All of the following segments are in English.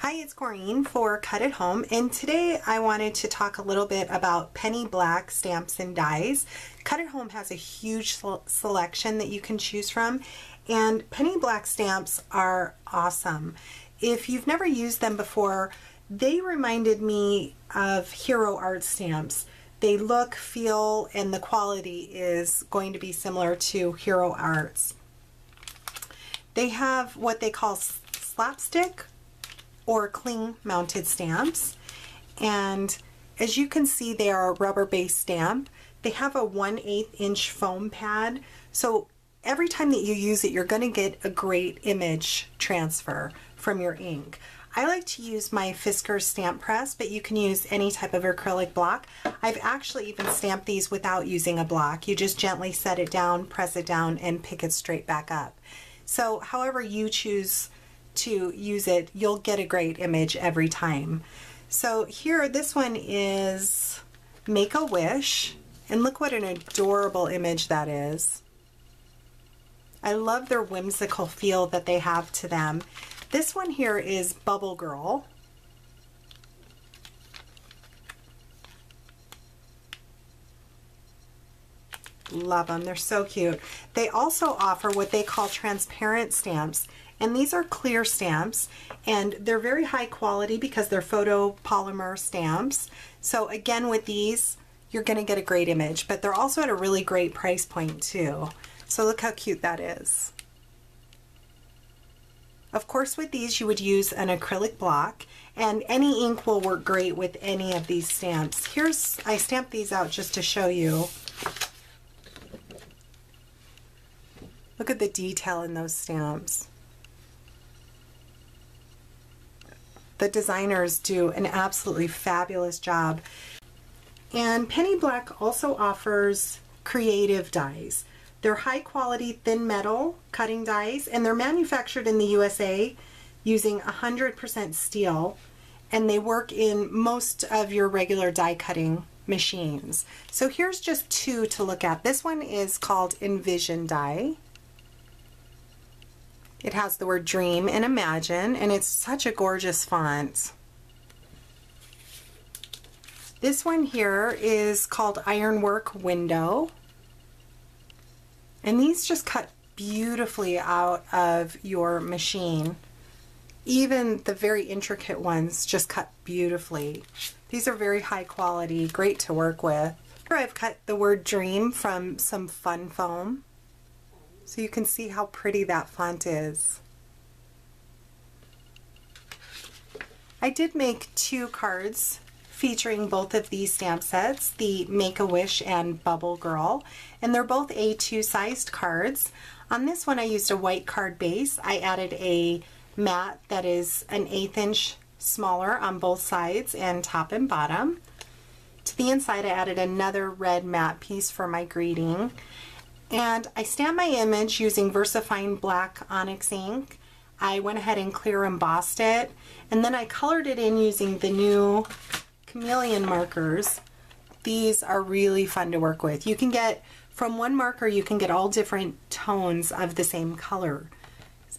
Hi, it's Corrine for Cut at Home, and today I wanted to talk a little bit about Penny Black stamps and dies. Cut at Home has a huge selection that you can choose from, and Penny Black stamps are awesome. If you've never used them before, they reminded me of Hero Arts stamps. They look, feel, and the quality is going to be similar to Hero Arts. They have what they call slapstick or cling mounted stamps, and as you can see they are a rubber based stamp. They have a 1/8" foam pad, so every time that you use it you're going to get a great image transfer from your ink. I like to use my Fiskars stamp press, but you can use any type of acrylic block. I've actually even stamped these without using a block. You just gently set it down, press it down, and pick it straight back up. So however you choose to use it, you'll get a great image every time. So here, this one is Make a Wish, and look what an adorable image that is. I love their whimsical feel that they have to them. This one here is Bubble Girl. Love them, they're so cute. They also offer what they call transparent stamps, and these are clear stamps, and they're very high quality because they're photopolymer stamps. So again, with these you're going to get a great image, but they're also at a really great price point too. So look how cute that is. Of course, with these you would use an acrylic block, and any ink will work great with any of these stamps. Here's, I stamped these out just to show you. Look at the detail in those stamps. The designers do an absolutely fabulous job. And Penny Black also offers creative dies. They're high quality thin metal cutting dies, and they're manufactured in the USA using 100% steel, and they work in most of your regular die cutting machines. So here's just two to look at. This one is called Envision Die. It has the word dream and imagine, and it's such a gorgeous font. This one here is called Ironwork Window, and these just cut beautifully out of your machine. Even the very intricate ones just cut beautifully. These are very high quality, great to work with. Here I've cut the word dream from some fun foam. So you can see how pretty that font is. I did make two cards featuring both of these stamp sets, the Make-A-Wish and Bubble Girl, and they're both A2 sized cards. On this one I used a white card base. I added a mat that is an 1/8" smaller on both sides and top and bottom. To the inside I added another red mat piece for my greeting. And I stamped my image using VersaFine Black Onyx ink. I went ahead and clear embossed it, and then I colored it in using the new Chameleon markers. These are really fun to work with. You can get, from one marker, you can get all different tones of the same color.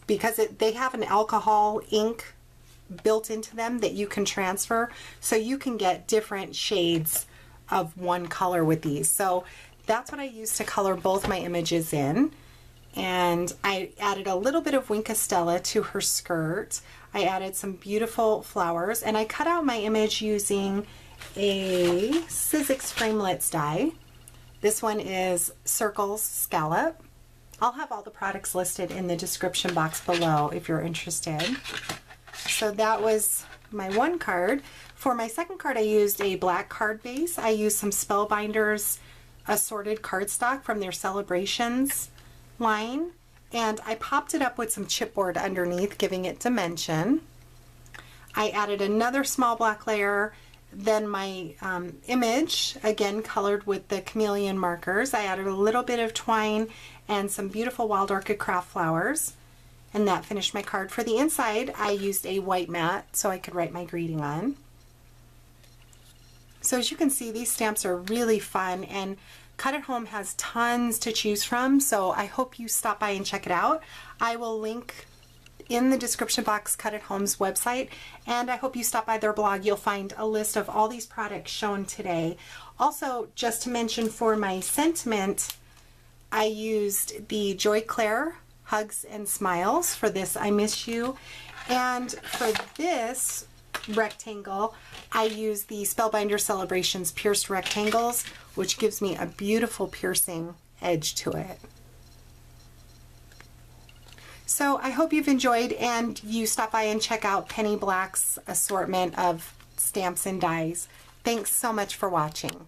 Because they have an alcohol ink built into them that you can transfer, so you can get different shades of one color with these. So that's what I used to color both my images in, and I added a little bit of Wink of Stella to her skirt. I added some beautiful flowers, and I cut out my image using a Sizzix Framelits die. This one is Circles Scallop. I'll have all the products listed in the description box below if you're interested. So that was my one card. For my second card I used a black card base. I used some Spellbinders assorted cardstock from their Celebrations line, and I popped it up with some chipboard underneath, giving it dimension. I added another small black layer, then my image, again colored with the Chameleon markers. I added a little bit of twine and some beautiful Wild Orchid Craft flowers, and that finished my card. For the inside I used a white mat so I could write my greeting on. So as you can see, these stamps are really fun, and Cut at Home has tons to choose from, so I hope you stop by and check it out. I will link in the description box, Cut at Home's website, and I hope you stop by their blog. You'll find a list of all these products shown today. Also, just to mention, for my sentiment, I used the Joy Clair Hugs and Smiles for this I Miss You, and for this rectangle I use the Spellbinder Celebrations Pierced Rectangles, which gives me a beautiful piercing edge to it. So I hope you've enjoyed, and you stop by and check out Penny Black's assortment of stamps and dies. Thanks so much for watching.